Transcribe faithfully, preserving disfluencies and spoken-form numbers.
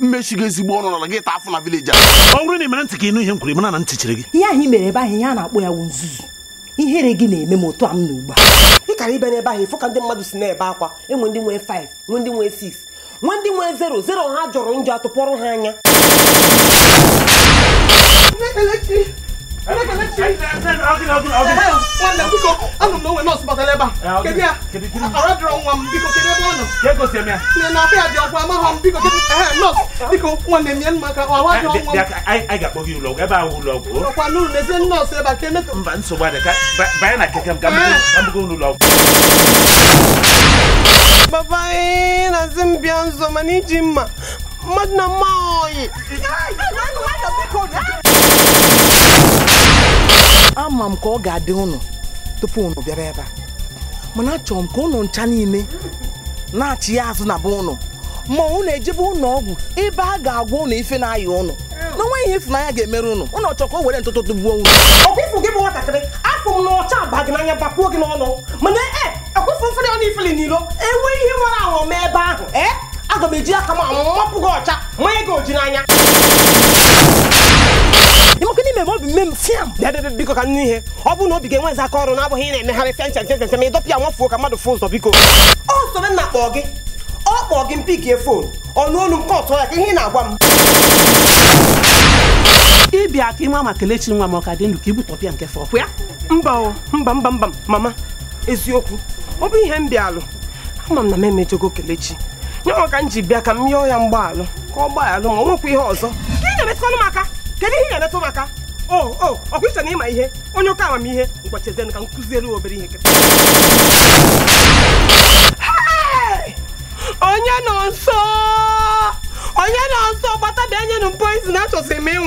mechigezi bo no na gị ta afụ na village a ọnwụrụ na emerantị ka ịnụ ihe nkwuru m na ntịchịrị gị ihe ahụ mere ebe ahụ ihe a na-akpọ ya wụnzuzu ihere gị na-eme m otu am na ugba ị kara ibe n'ebe ahụ ịfụ ka ndị mmadụ si na-ebe akwa enwe ndị nwe five nwe ndị nwe six nwe ndị nwe zero zero ha jọrọ njọ atụpọrọ ha anya Babai na zimbian zomani jimma madna moi amam ko ga de unu tupu unu bia bia mana chom ko unu ncha niile na achi azu na bu unu mo unu ejibu unu ogu ibe ga agwo unu ife na ayo unu na nwe ife na ya ga emeru unu unu choko were ntutu tubu unu okifu gi bu wata kede afum no cha bag na nya bapu ogi na unu mana eh akufu mfere unu ife ni lo enwe ihe wara awo me ebe ahu eh aga meji aka ma mmapu go cha mo ye go ji na anya imo kini me vobi mem fiam da da biko kan ni he obu no bige nwa za ka oru na abu he na me hare fiam fiam fiam me dopia nwa fu ka madu fu zo biko o so na kpo gi o kpo gi pick e phone onu onu nko to ya ke he na agwa m ibi aki nwa makelechi nwa mo ka de nduki bu topia nke fo kwa mba o mba mba mba mama eziokwu obu ihe mbialu amam na me me jogo kelechi nwa ka nji bia ka myo ya mgbaalu ka ogbaalu mo nwekwu ihe ozo ke na betonu maka Kedi hi na to maka. Oh oh, okwucha na ima ihe. Onyo ka ama ihe, ngwachezenu ka nkuziere obere ihe. Hey! Onye no nso. Onye no nso bata be anya no poison na to se me